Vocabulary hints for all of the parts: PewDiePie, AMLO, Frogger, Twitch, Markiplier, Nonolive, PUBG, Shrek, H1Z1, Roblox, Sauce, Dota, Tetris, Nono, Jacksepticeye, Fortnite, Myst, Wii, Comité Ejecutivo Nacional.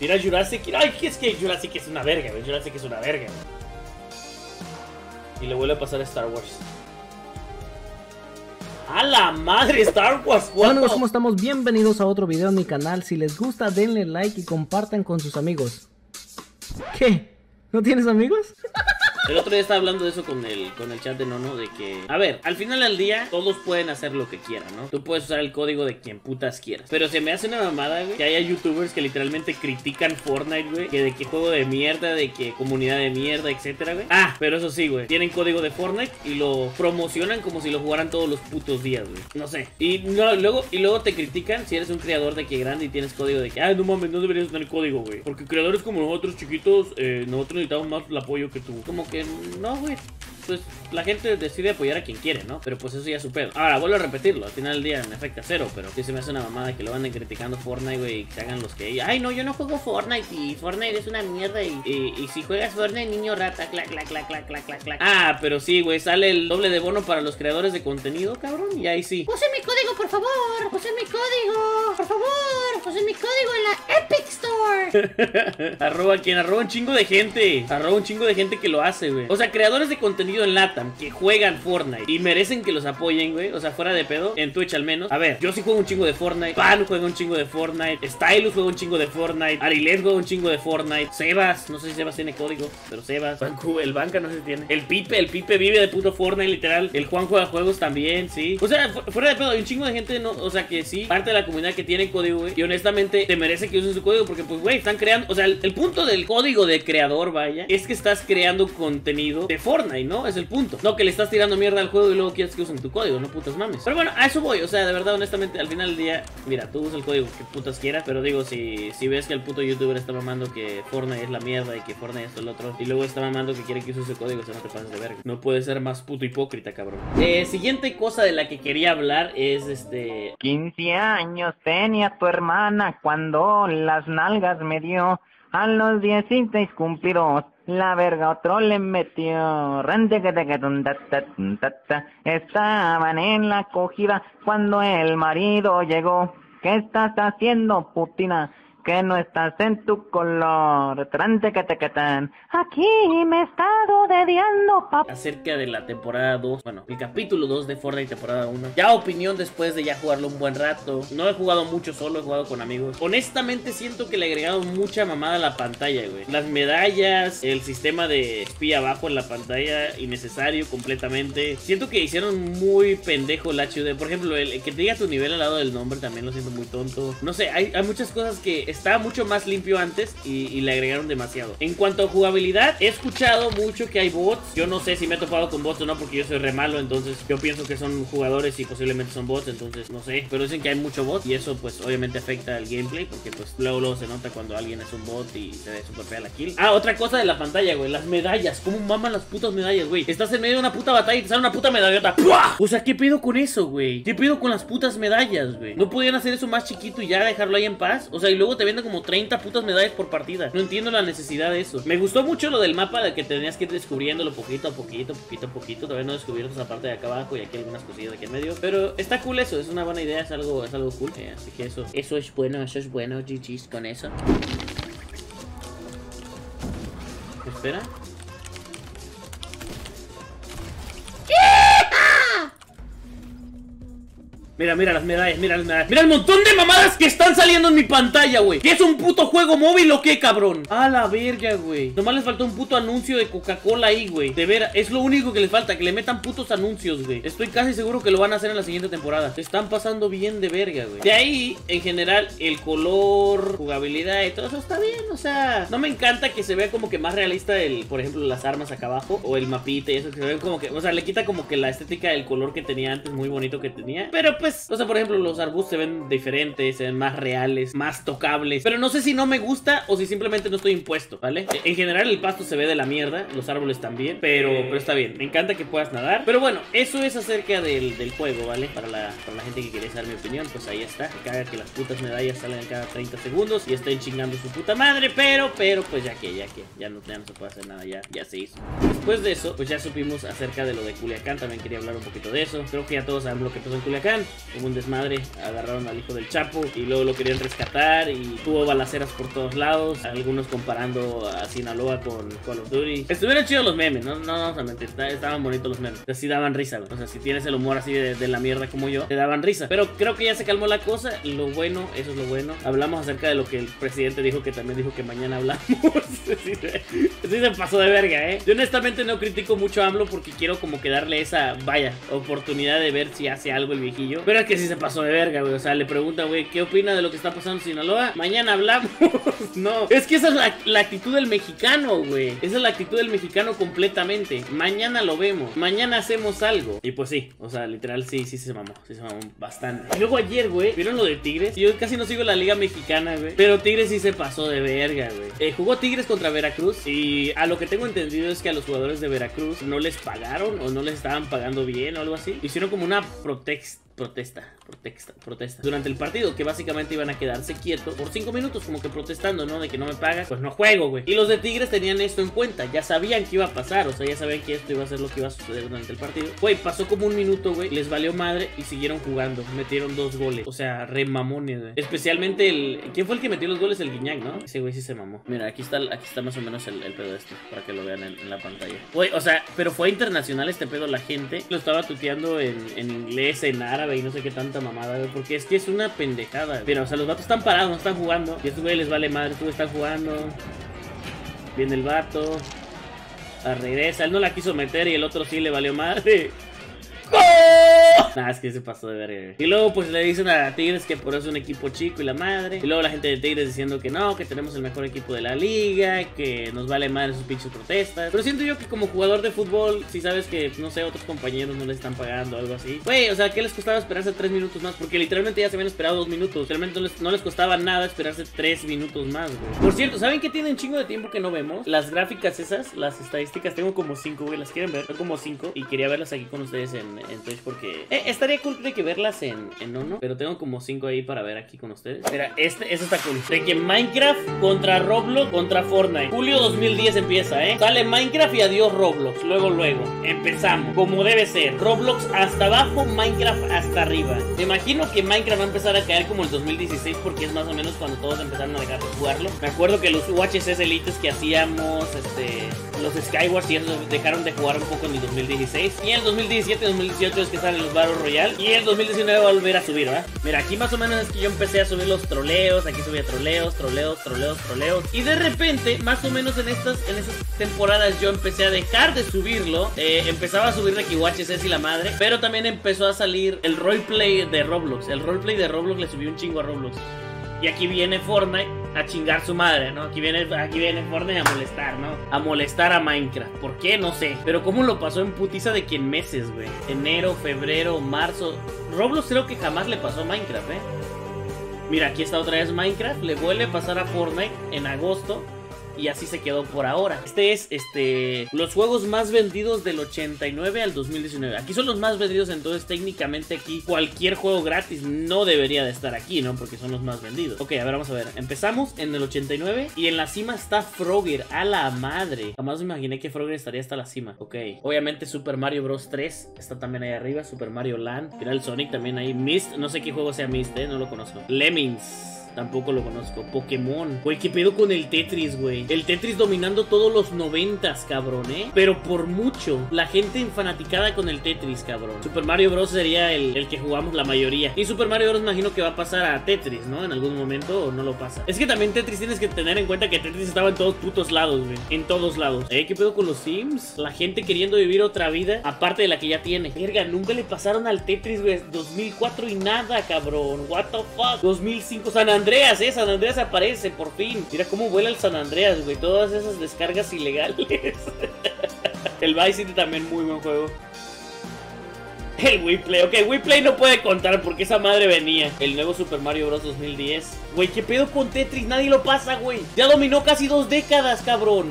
Mira Jurassic. Ay, es que Jurassic es una verga, güey. Jurassic es una verga, güey. Y le vuelve a pasar a Star Wars. ¡A la madre! ¡Star Wars! Bueno, amigos, ¿cómo estamos? Bienvenidos a otro video en mi canal. Si les gusta, denle like y compartan con sus amigos. ¿Qué? ¿No tienes amigos? El otro día estaba hablando de eso con el chat de Nono, de que, a ver, al final del día todos pueden hacer lo que quieran, ¿no? Tú puedes usar el código de quien putas quieras. Pero se me hace una mamada, güey, que haya youtubers que literalmente critican Fortnite, güey, que de que juego de mierda, de que comunidad de mierda, etcétera, güey. Ah, pero eso sí, güey, tienen código de Fortnite y lo promocionan como si lo jugaran todos los putos días, güey. No sé. Y no, luego te critican si eres un creador de que grande y tienes código de que, ah, no mames, no deberías tener código, güey, porque creadores como nosotros chiquitos, nosotros necesitamos más el apoyo que tú. Como que no, güey, pues la gente decide apoyar a quien quiere, ¿no? Pero pues eso ya es su pedo. Ahora, vuelvo a repetirlo, al final del día me afecta cero, pero sí se me hace una mamada que lo anden criticando Fortnite, güey, y que hagan los que... Ay, no, yo no juego Fortnite y Fortnite es una mierda y si juegas Fortnite, niño rata, clac, clac, clac, clac, clac, clac, clac. Ah, pero sí, güey, sale el doble de bono para los creadores de contenido, cabrón, y ahí sí. Usen mi código, por favor, usen mi código, por favor, usen mi código en la Epic Store. Arroba quien, arroba un chingo de gente, arroba un chingo de gente que lo hace, güey. O sea, creadores de contenido en LATAM que juegan Fortnite y merecen que los apoyen, güey. O sea, fuera de pedo, en Twitch al menos. A ver, yo sí juego un chingo de Fortnite. Pan juega un chingo de Fortnite. Stylus juega un chingo de Fortnite. Arilet juega un chingo de Fortnite. Sebas, no sé si Sebas tiene código, pero Sebas. El Banca no sé si tiene. El Pipe vive de puto Fortnite, literal. El Juan juega juegos también, sí. O sea, fuera de pedo, hay un chingo de gente, no, o sea, que sí, parte de la comunidad que tiene código, güey. Y honestamente, te merece que usen su código porque, pues, güey, están creando. O sea, el punto del código de creador, vaya, es que estás creando contenido de Fortnite, ¿no? Es el punto. No que le estás tirando mierda al juego y luego quieres que usen tu código, no putas mames. Pero bueno, a eso voy. O sea, de verdad, honestamente, al final del día, mira, tú usas el código que putas quieras. Pero digo, si ves que el puto youtuber está mamando que Fortnite es la mierda y que Fortnite es el otro, y luego está mamando que quiere que uses el código, o sea, no te pases de verga. No puede ser más puto hipócrita, cabrón. Siguiente cosa de la que quería hablar es 15 años tenía tu hermana cuando las nalgas me dio. A los 16 cumplidos, la verga otro le metió. Estaban en la acogida cuando el marido llegó. ¿Qué estás haciendo, putina? Que no estás en tu color. Aquí me está rodeando, papá. Acerca de la temporada 2, bueno, el capítulo 2 de Fortnite temporada 1. Ya opinión después de ya jugarlo un buen rato. No he jugado mucho solo, he jugado con amigos. Honestamente siento que le agregaron mucha mamada a la pantalla, güey. Las medallas, el sistema de espía abajo en la pantalla, innecesario completamente. Siento que hicieron muy pendejo el HUD. Por ejemplo, el que te diga tu nivel al lado del nombre también lo siento muy tonto. No sé, hay muchas cosas que... Estaba mucho más limpio antes y le agregaron demasiado. En cuanto a jugabilidad, he escuchado mucho que hay bots. Yo no sé si me he topado con bots o no, porque yo soy re malo. Entonces yo pienso que son jugadores y posiblemente son bots, entonces no sé. Pero dicen que hay mucho bot y eso pues obviamente afecta al gameplay, porque pues luego se nota cuando alguien es un bot y se ve súper fea la kill. Ah, otra cosa de la pantalla, güey, las medallas. ¿Cómo maman las putas medallas, güey? Estás en medio de una puta batalla y te sale una puta medallota. ¡Puah! O sea, ¿qué pedo con eso, güey? ¿Qué pedo con las putas medallas, güey? ¿No podían hacer eso más chiquito y ya dejarlo ahí en paz? O sea, y luego te venden como 30 putas medallas por partida. No entiendo la necesidad de eso. Me gustó mucho lo del mapa, de que tenías que ir descubriéndolo poquito a poquito, poquito a poquito. Todavía no descubrimos esa parte de acá abajo y aquí algunas cosillas de aquí en medio, pero está cool eso. Es una buena idea, es algo cool, así que eso es bueno, GG's con eso. Espera. Mira, mira las medallas, mira las medallas. Mira el montón de mamadas que están saliendo en mi pantalla, güey. ¿Qué es un puto juego móvil o qué, cabrón? A la verga, güey. Nomás les faltó un puto anuncio de Coca-Cola ahí, güey. De veras, es lo único que les falta, que le metan putos anuncios, güey. Estoy casi seguro que lo van a hacer en la siguiente temporada. Se están pasando bien de verga, güey. De ahí, en general, el color, jugabilidad y todo eso está bien, o sea. No me encanta que se vea como que más realista el, por ejemplo, las armas acá abajo, o el mapita y eso, que se ve como que, o sea, le quita como que la estética del color que tenía antes, muy bonito que tenía. Pero pues, o sea, por ejemplo, los arbustos se ven diferentes, se ven más reales, más tocables. Pero no sé si no me gusta o si simplemente no estoy impuesto, ¿vale? En general el pasto se ve de la mierda, los árboles también, pero está bien, me encanta que puedas nadar. Pero bueno, eso es acerca del juego, ¿vale? Para la gente que quiere saber mi opinión, pues ahí está. Me caga que las putas medallas salgan cada 30 segundos y estén chingando su puta madre, pero pues ya no se puede hacer nada, ya se hizo. Después de eso, pues ya supimos acerca de lo de Culiacán, también quería hablar un poquito de eso. Creo que ya todos saben lo que pasó en Culiacán. hubo un desmadre, agarraron al hijo del Chapo y luego lo querían rescatar y hubo balaceras por todos lados, algunos comparando a Sinaloa con Call of Duty. Estuvieron chidos los memes, no vamos a mentir, estaban bonitos los memes, así daban risa, o sea, si tienes el humor así de la mierda como yo, te daban risa, pero creo que ya se calmó la cosa, y lo bueno, eso es lo bueno. Hablamos acerca de lo que el presidente dijo, que también dijo que mañana hablamos. Sí se pasó de verga, Yo honestamente no critico mucho a AMLO porque quiero como que darle esa, oportunidad de ver si hace algo el viejillo, pero es que sí se pasó de verga, güey. O sea, le pregunta, güey, ¿qué opina de lo que está pasando en Sinaloa? Mañana hablamos. No, es que esa es la actitud del mexicano, güey. Esa es la actitud del mexicano completamente. Mañana lo vemos, mañana hacemos algo. Y pues sí, o sea, literal sí se mamó. Sí se mamó bastante. Y luego ayer, güey, ¿vieron lo de Tigres? Yo casi no sigo la liga mexicana, güey, pero Tigres sí se pasó de verga, güey. Jugó Tigres contra Veracruz y a lo que tengo entendido es que a los jugadores de Veracruz no les pagaron o no les estaban pagando bien o algo así. Hicieron como una protesta durante el partido, que básicamente iban a quedarse quietos por 5 minutos como que protestando, ¿no? De que no me pagas, pues no juego, güey. Y los de Tigres tenían esto en cuenta, ya sabían que iba a pasar, o sea, ya sabían que esto iba a ser lo que iba a suceder durante el partido. Güey, pasó como un minuto, güey, les valió madre y siguieron jugando, metieron 2 goles, o sea, re mamones, güey. Especialmente ¿quién fue el que metió los goles? El Guiñac, ¿no? Ese güey sí se mamó. Mira, aquí está más o menos el pedo este, para que lo vean en la pantalla. Güey, o sea, pero fue internacional este pedo, la gente lo estaba tuteando en inglés, en árabe y no sé qué tanta mamada, güey, porque es que es una pendejada, güey. Pero, o sea, los vatos están parados, no están jugando. Y a estos güeyes les vale madre, tú estás jugando. Viene el vato, regresa, él no la quiso meter y el otro sí le valió madre. ¡Gol! Nah, es que se pasó de verga, güey. Y luego pues le dicen a Tigres que por eso es un equipo chico y la madre. Y luego la gente de Tigres diciendo que no, que tenemos el mejor equipo de la liga, que nos vale madre sus pinches protestas. Pero siento yo que como jugador de fútbol, si sabes que, no sé, otros compañeros no les están pagando o algo así, güey, o sea, ¿qué les costaba esperarse 3 minutos más? Porque literalmente ya se habían esperado 2 minutos. Realmente no les costaba nada esperarse 3 minutos más, güey. Por cierto, ¿saben qué tienen chingo de tiempo que no vemos? Las gráficas esas, las estadísticas, tengo como 5, güey, las quieren ver. Tengo como 5 y quería verlas aquí con ustedes en Twitch porque estaría cool de que verlas en Nono, pero tengo como 5 ahí para ver aquí con ustedes. Mira, eso está cool. De que Minecraft contra Roblox contra Fortnite. Julio 2010 empieza, Sale Minecraft y adiós Roblox. Luego. Empezamos, como debe ser. Roblox hasta abajo, Minecraft hasta arriba. Me imagino que Minecraft va a empezar a caer como el 2016 porque es más o menos cuando todos empezaron a dejar de jugarlo. Me acuerdo que los UHCs elites que hacíamos, los Skywars y esos dejaron de jugar un poco en el 2016. Y en el 2017, 2018 es que salen los Battle Royale. Y el 2019 va a volver a subir, ¿verdad? Mira, aquí más o menos es que yo empecé a subir los troleos. Aquí subía troleos. Y de repente, más o menos en estas temporadas yo empecé a dejar de subirlo. Empezaba a subir de que UHCs y la madre. Pero también empezó a salir el roleplay de Roblox. El roleplay de Roblox le subió un chingo a Roblox. Y aquí viene Fortnite a chingar su madre, ¿no? Aquí viene Fortnite a molestar, ¿no? A molestar a Minecraft. ¿Por qué? No sé. Pero ¿cómo lo pasó en putiza de que en meses, güey? Enero, febrero, marzo. Roblox creo que jamás le pasó a Minecraft, Mira, aquí está otra vez Minecraft. Le vuelve a pasar a Fortnite en agosto. Y así se quedó por ahora. Este es, los juegos más vendidos del 89 al 2019. Aquí son los más vendidos, entonces técnicamente aquí cualquier juego gratis no debería de estar aquí, ¿no? Porque son los más vendidos. Ok, a ver, vamos a ver. Empezamos en el 89 y en la cima está Frogger. ¡A la madre! Jamás me imaginé que Frogger estaría hasta la cima. Ok. Obviamente Super Mario Bros. 3 está también ahí arriba. Super Mario Land. Mira el Sonic también ahí. Myst. No sé qué juego sea Myst, No lo conozco. Lemmings. Tampoco lo conozco. Pokémon. Güey, ¿qué pedo con el Tetris, güey? El Tetris dominando todos los 90s, cabrón, Pero por mucho. La gente enfanaticada con el Tetris, cabrón. Super Mario Bros. Sería el que jugamos la mayoría. Y Super Mario Bros. Imagino que va a pasar a Tetris, ¿no? En algún momento, o no lo pasa. Es que también Tetris tienes que tener en cuenta que Tetris estaba en todos putos lados, güey. En todos lados. ¿Qué pedo con los Sims? La gente queriendo vivir otra vida, aparte de la que ya tiene. Verga, nunca le pasaron al Tetris, güey. 2004 y nada, cabrón. What the fuck. 2005, San Andreas aparece, por fin. Mira cómo vuela el San Andreas, güey. Todas esas descargas ilegales. El Vice City también muy buen juego. El Wii Play. Ok, Wii Play no puede contar porque esa madre venía. El nuevo Super Mario Bros. 2010. Güey, ¿qué pedo con Tetris? Nadie lo pasa, güey. Ya dominó casi 2 décadas, cabrón.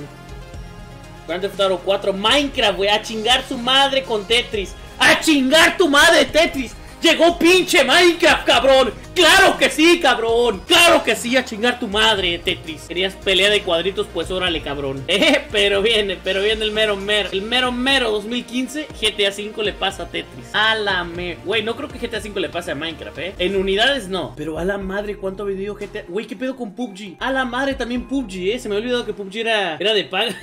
Grand Theft Auto 4. Minecraft, güey. A chingar su madre con Tetris. A chingar tu madre, Tetris. Llegó pinche Minecraft, cabrón. ¡Claro que sí, cabrón! ¡Claro que sí! A chingar tu madre, Tetris. ¿Querías pelea de cuadritos? Pues órale, cabrón. Pero viene el mero mero. El mero mero 2015 GTA V le pasa a Tetris. A la mer... Güey, no creo que GTA V le pase a Minecraft, ¿eh? En unidades no. Pero a la madre, ¿cuánto ha vendido GTA? Güey, ¿qué pedo con PUBG? A la madre también PUBG, ¿eh? Se me ha olvidado que PUBG era de paga.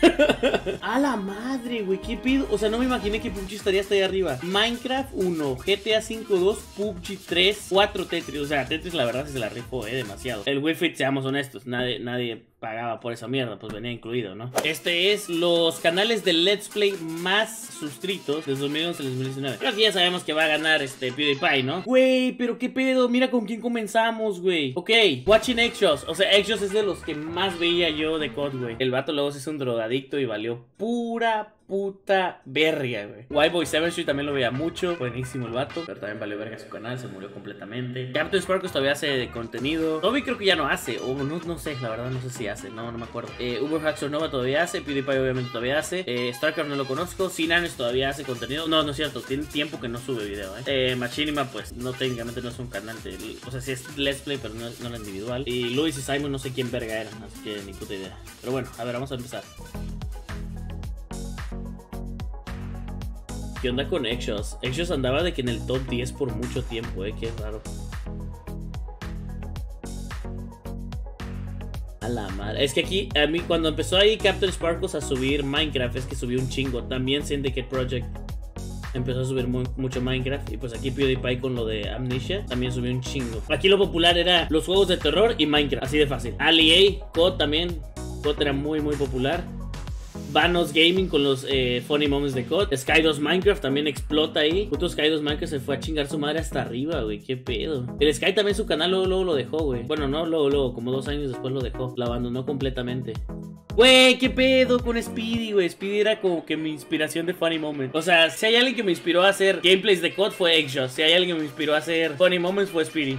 A la madre, güey, ¿qué pedo? O sea, no me imaginé que PUBG estaría hasta ahí arriba. Minecraft 1, GTA 5, 2, PUBG 3, 4 Tetris. O sea, Tetris la verdad se la rifó, demasiado. El Wi-Fi, seamos honestos, nadie pagaba por esa mierda, pues venía incluido, ¿no? Este es los canales de Let's Play más suscritos desde 2011 al 2019. Creo que ya sabemos que va a ganar este PewDiePie, ¿no? Güey, pero qué pedo, mira con quién comenzamos, güey. Ok, Watching Exos. O sea, Exos es de los que más veía yo de COD, güey. El vato luego se hizo un drogadicto y valió pura puta verga, güey. White Boy 7 Street también lo veía mucho. Buenísimo el vato. Pero también valió verga su canal. Se murió completamente. Captain Sparkles todavía hace de contenido. Toby creo que ya no hace. O no sé. La verdad no sé si hace. No me acuerdo. Uber Haxor Nova todavía hace. PewDiePie obviamente todavía hace. Starcraft no lo conozco. Sinanes todavía hace contenido. No es cierto. Tiene tiempo que no sube video, ¿eh? Machinima pues no, técnicamente no es un canal. O sea, sí es Let's Play, pero no la individual. Y Luis y Simon no sé quién verga eran. Así que ni puta idea. Pero bueno, a ver, vamos a empezar. ¿Qué onda con Exos? Exos andaba de que en el top 10 por mucho tiempo, qué raro. A la madre. Es que aquí, a mí cuando empezó ahí Captain Sparkles a subir Minecraft, es que subió un chingo. También Syndicate Project empezó a subir mucho Minecraft. Y pues aquí PewDiePie con lo de Amnesia también subió un chingo. Aquí lo popular era los juegos de terror y Minecraft, así de fácil. Ali A, COD también. COD era muy popular. Vanos Gaming con los Funny Moments de COD. Sky2 Minecraft también explota ahí. Puto Sky2 Minecraft se fue a chingar su madre hasta arriba, güey. Qué pedo. El Sky también su canal luego lo dejó, güey. Bueno, no luego, como 2 años después lo dejó. La abandonó completamente. Güey, qué pedo con Speedy, güey. Speedy era como que mi inspiración de Funny Moments. O sea, si hay alguien que me inspiró a hacer gameplays de COD fue Exos. Si hay alguien que me inspiró a hacer Funny Moments fue Speedy.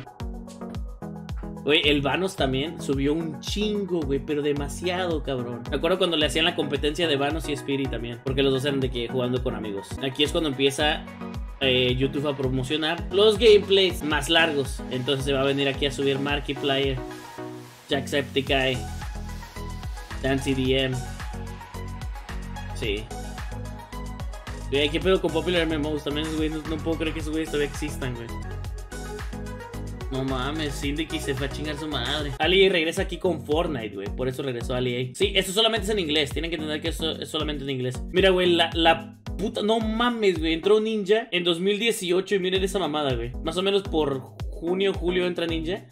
Güey, el Vanos también subió un chingo, güey, pero demasiado, cabrón. Me acuerdo cuando le hacían la competencia de Vanos y Spirit también, porque los dos eran de que jugando con amigos. Aquí es cuando empieza YouTube a promocionar los gameplays más largos. Entonces se va a venir aquí a subir Markiplier, Jacksepticeye, Dancy DM. Sí. Güey, ¿qué pedo con Popular MMOs? También, güey, no puedo creer que esos güeyes todavía existan, güey. No mames, Syndicate se fue a chingar su madre. Ali regresa aquí con Fortnite, güey. Por eso regresó Ali. Sí, eso solamente es en inglés. Tienen que entender que eso es solamente en inglés. Mira, güey, la puta... No mames, güey. Entró Ninja en 2018 y miren esa mamada, güey. Más o menos por junio, julio entra Ninja.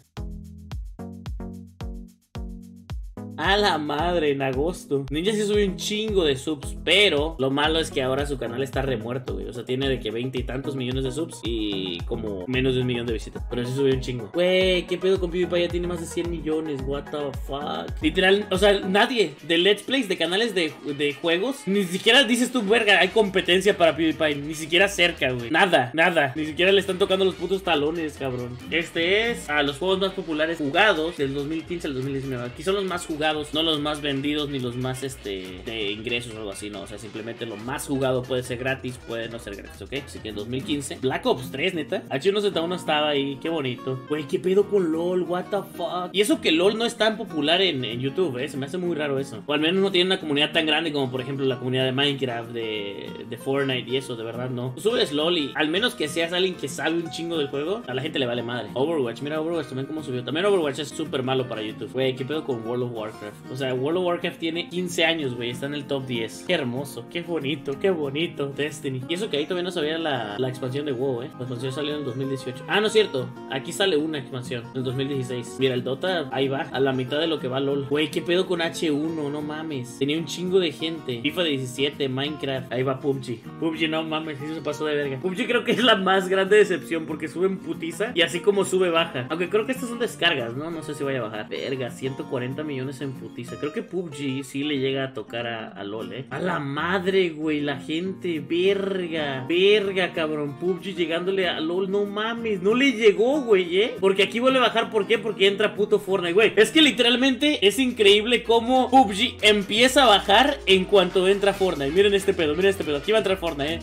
A la madre, en agosto. Ninja sí subió un chingo de subs, pero lo malo es que ahora su canal está remuerto, güey. O sea, tiene de que 20 y tantos millones de subs y como menos de 1 millón de visitas. Pero sí subió un chingo. Güey, ¿qué pedo con PewDiePie? Ya tiene más de 100 millones, what the fuck. Literal, o sea, nadie de Let's Plays, de canales de juegos, ni siquiera dices tú, verga, hay competencia para PewDiePie. Ni siquiera cerca, güey. Nada. Ni siquiera le están tocando los putos talones, cabrón. Este es a los juegos más populares jugados del 2015 al 2019. Aquí son los más jugados. No los más vendidos ni los más de ingresos o algo así, no. O sea, simplemente lo más jugado puede ser gratis, puede no ser gratis, ¿ok? Así que en 2015, Black Ops 3, neta. H1Z1 estaba ahí, qué bonito. Güey, qué pedo con LOL, what the fuck. Y eso que LOL no es tan popular en YouTube, ¿eh? Se me hace muy raro eso. O al menos no tiene una comunidad tan grande como, por ejemplo, la comunidad de Minecraft, de Fortnite y eso, de verdad, no. Tú subes LOL y al menos que seas alguien que sabe un chingo del juego, a la gente le vale madre. Overwatch, mira Overwatch también cómo subió. También Overwatch es súper malo para YouTube. Güey, qué pedo con World of Warcraft. O sea, World of Warcraft tiene 15 años, güey. Está en el top 10. Qué hermoso, qué bonito. Destiny. Y eso que ahí todavía no sabía la expansión de WoW, La expansión salió en el 2018. Ah, no es cierto. Aquí sale una expansión en el 2016. Mira, el Dota ahí va a la mitad de lo que va LOL. Güey, qué pedo con H1, no mames. Tenía un chingo de gente. FIFA 17, Minecraft. Ahí va PUBG. PUBG, no mames, eso se pasó de verga. PUBG creo que es la más grande decepción porque sube en putiza y así como sube, baja. Aunque creo que estas son descargas, ¿no? No sé si vaya a bajar. Verga, 140 millones en putiza. Creo que PUBG sí le llega a tocar a LOL, A la madre, güey. La gente, verga, cabrón. PUBG llegándole a LOL, no mames. No le llegó, güey, Porque aquí vuelve a bajar. ¿Por qué? Porque entra puto Fortnite, güey. Es que literalmente es increíble cómo PUBG empieza a bajar en cuanto entra Fortnite. Miren este pedo. Aquí va a entrar Fortnite,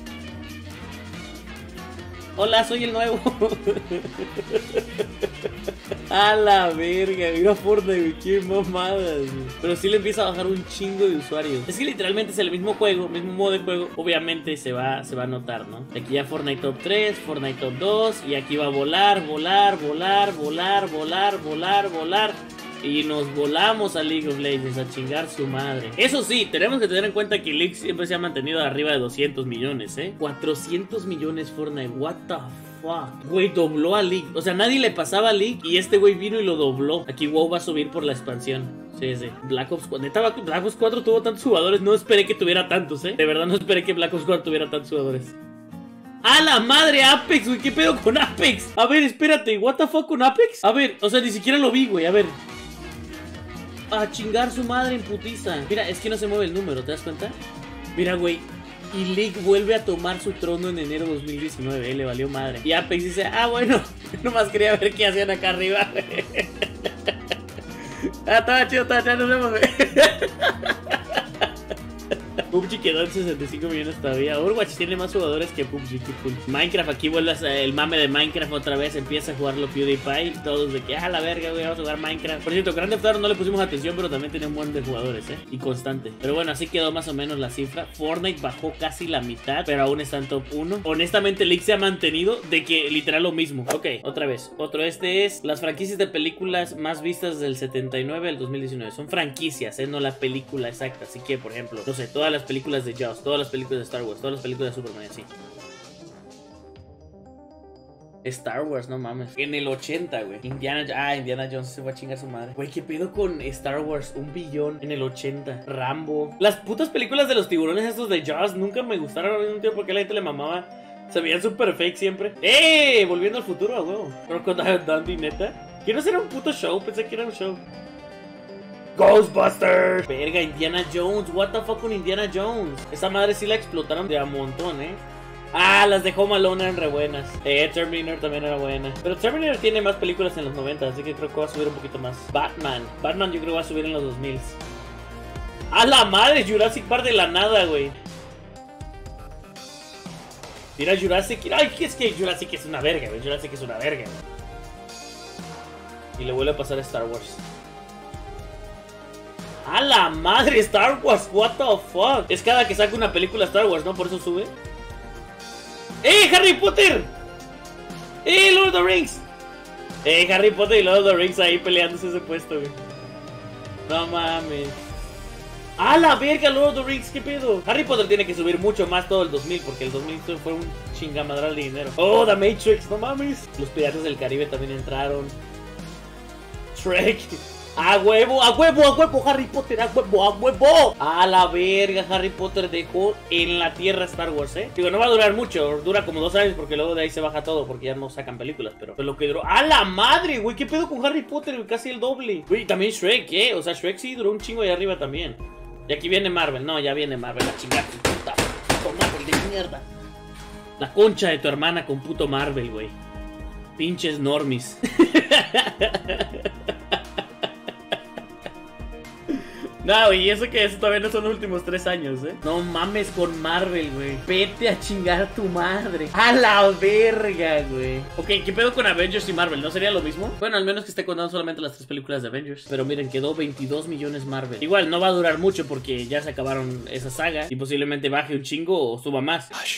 Hola, soy el nuevo. A la verga, mira Fortnite, qué mamadas. Pero sí le empieza a bajar un chingo de usuarios. Es que literalmente es el mismo juego, mismo modo de juego. Obviamente se va a notar, ¿no? Aquí ya Fortnite Top 3, Fortnite Top 2. Y aquí va a volar, volar, volar, volar, volar, volar, volar. Y nos volamos a League of Legends a chingar su madre. Eso sí, tenemos que tener en cuenta que League siempre se ha mantenido arriba de 200 millones, ¿eh? 400 millones Fortnite, what the fuck. Güey, dobló a League. O sea, nadie le pasaba a League y este güey vino y lo dobló. Aquí WoW va a subir por la expansión. Sí. Black Ops 4. Neta, Black Ops 4 tuvo tantos jugadores. No esperé que tuviera tantos, ¿eh? De verdad no esperé que Black Ops 4 tuviera tantos jugadores. ¡A la madre, Apex, güey! ¿Qué pedo con Apex? A ver, espérate. ¿What the fuck con Apex? A ver, o sea, ni siquiera lo vi, güey. A ver. A chingar su madre en putiza. Mira, es que no se mueve el número, ¿te das cuenta? Mira, güey. Y League vuelve a tomar su trono en enero 2019, le valió madre. Y Apex dice, ah, bueno, nomás quería ver qué hacían acá arriba. Ah, estaba chido, nos vemos, PUBG quedó en 65 millones todavía. Overwatch tiene más jugadores que PUBG. Minecraft, aquí vuelves el mame de Minecraft otra vez. Empieza a jugarlo PewDiePie. Todos de que, ah, la verga, güey, vamos a jugar Minecraft. Por cierto, Grand Theft Auto no le pusimos atención, pero también tenía un buen de jugadores, ¿eh? Y constante. Pero bueno, así quedó más o menos la cifra. Fortnite bajó casi la mitad, pero aún está en top 1. Honestamente, League se ha mantenido de que literal lo mismo. Ok, otra vez. Otro, este es las franquicias de películas más vistas del 79 al 2019. Son franquicias, ¿eh? No la película exacta. Así que, por ejemplo, no sé, todas las películas de Jaws, todas las películas de Star Wars, todas las películas de Superman, así. Star Wars, no mames. En el 80, güey. Indiana Jones se fue a chingar a su madre. Güey, ¿qué pedo con Star Wars? 1 billón en el 80. Rambo. Las putas películas de los tiburones estos de Jaws nunca me gustaron. No entiendo por qué la gente le mamaba. Se veían super fake siempre. ¡Eh! Volviendo al futuro, güey. Crocodile Dundee, neta. Quiero hacer un puto show. Pensé que era un show. Ghostbusters. Verga, Indiana Jones. What the fuck con Indiana Jones. Esa madre sí la explotaron de a montón, ¿eh? Ah, las de Home Alone eran re buenas. Terminator también era buena. Pero Terminator tiene más películas en los 90, así que creo que va a subir un poquito más. Batman yo creo que va a subir en los 2000. ¡A la madre! Jurassic Park de la nada, güey. Mira Jurassic. Ay, es que Jurassic es una verga, güey. Jurassic es una verga, güey. Y le vuelve a pasar a Star Wars. ¡A la madre! Star Wars, what the fuck. Es cada que saca una película Star Wars, ¿no? Por eso sube. ¡Eh, Harry Potter! ¡Eh, Lord of the Rings! Harry Potter y Lord of the Rings ahí peleándose ese puesto, güey. No mames. ¡A la verga, Lord of the Rings! ¿Qué pedo? Harry Potter tiene que subir mucho más todo el 2000, porque el 2000 fue un chingamadral de dinero. ¡Oh, The Matrix! ¡No mames! Los Piratas del Caribe también entraron. Trek. ¡A huevo, a huevo, a huevo! ¡Harry Potter, a huevo, a huevo! ¡A la verga! Harry Potter dejó en la tierra Star Wars, ¿eh? Digo, no va a durar mucho. Dura como 2 años porque luego de ahí se baja todo porque ya no sacan películas, pero... Pues lo que duró... ¡A la madre, güey! ¿Qué pedo con Harry Potter, güey? Casi el doble. Güey, también Shrek, ¿eh? O sea, Shrek sí duró un chingo ahí arriba también. Y aquí viene Marvel. No, ya viene Marvel. ¡A chingar tu puta! ¡Puto Marvel de mierda! La concha de tu hermana con puto Marvel, güey. Pinches normies. No, y eso que eso todavía no son los últimos 3 años, ¿eh? No mames con Marvel, güey. Vete a chingar a tu madre. A la verga, güey. Ok, ¿qué pedo con Avengers y Marvel? ¿No sería lo mismo? Bueno, al menos que esté contando solamente las 3 películas de Avengers. Pero miren, quedó 22 millones Marvel. Igual, no va a durar mucho porque ya se acabaron esa saga. Y posiblemente baje un chingo o suba más. Ay.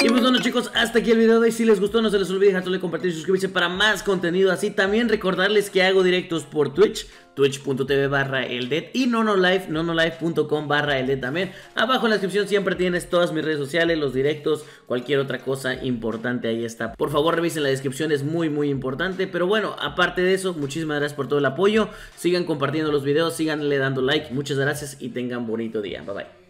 Y pues bueno chicos, hasta aquí el video de hoy. Si les gustó no se les olvide dejar su like, compartir y suscribirse para más contenido así. También recordarles que hago directos por Twitch, twitch.tv/ELDED y Nonolive, nonolive.com/ELDED también. Abajo en la descripción siempre tienes todas mis redes sociales, los directos, cualquier otra cosa importante ahí está. Por favor revisen la descripción, es muy muy importante. Pero bueno, aparte de eso, muchísimas gracias por todo el apoyo. Sigan compartiendo los videos, síganle dando like. Muchas gracias y tengan bonito día. Bye bye.